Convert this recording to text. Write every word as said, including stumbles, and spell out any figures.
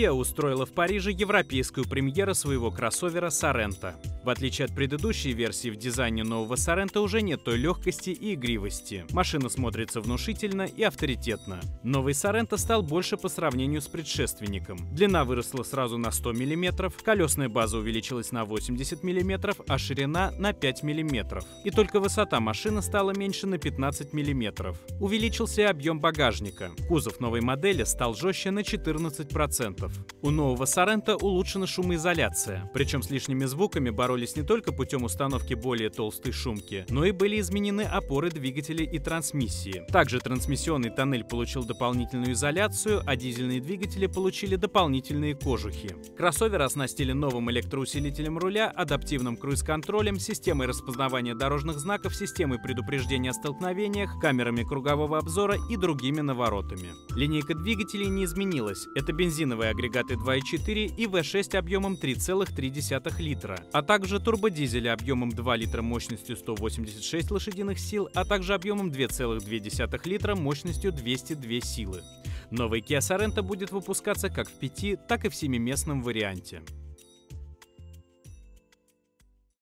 Kia устроила в Париже европейскую премьеру своего кроссовера Sorento. В отличие от предыдущей версии, в дизайне нового Sorento уже нет той легкости и игривости. Машина смотрится внушительно и авторитетно. Новый Sorento стал больше по сравнению с предшественником. Длина выросла сразу на сто миллиметров, колесная база увеличилась на восемьдесят миллиметров, а ширина на пять миллиметров. И только высота машины стала меньше на пятнадцать миллиметров. Увеличился и объем багажника. Кузов новой модели стал жестче на четырнадцать процентов. У нового Sorento улучшена шумоизоляция, причем с лишними звуками боролись не только путем установки более толстой шумки, но и были изменены опоры двигателя и трансмиссии. Также трансмиссионный тоннель получил дополнительную изоляцию, а дизельные двигатели получили дополнительные кожухи. Кроссовер оснастили новым электроусилителем руля, адаптивным круиз-контролем, системой распознавания дорожных знаков, системой предупреждения о столкновениях, камерами кругового обзора и другими наворотами. Линейка двигателей не изменилась. Это бензиновые агрегаты два и четыре и вэ шесть объемом три целых три десятых литра, а также турбодизели объемом два литра мощностью сто восемьдесят шесть лошадиных сил, а также объемом два целых два десятых литра мощностью двести две силы. Новый Kia Sorento будет выпускаться как в пяти, так и в семиместном варианте.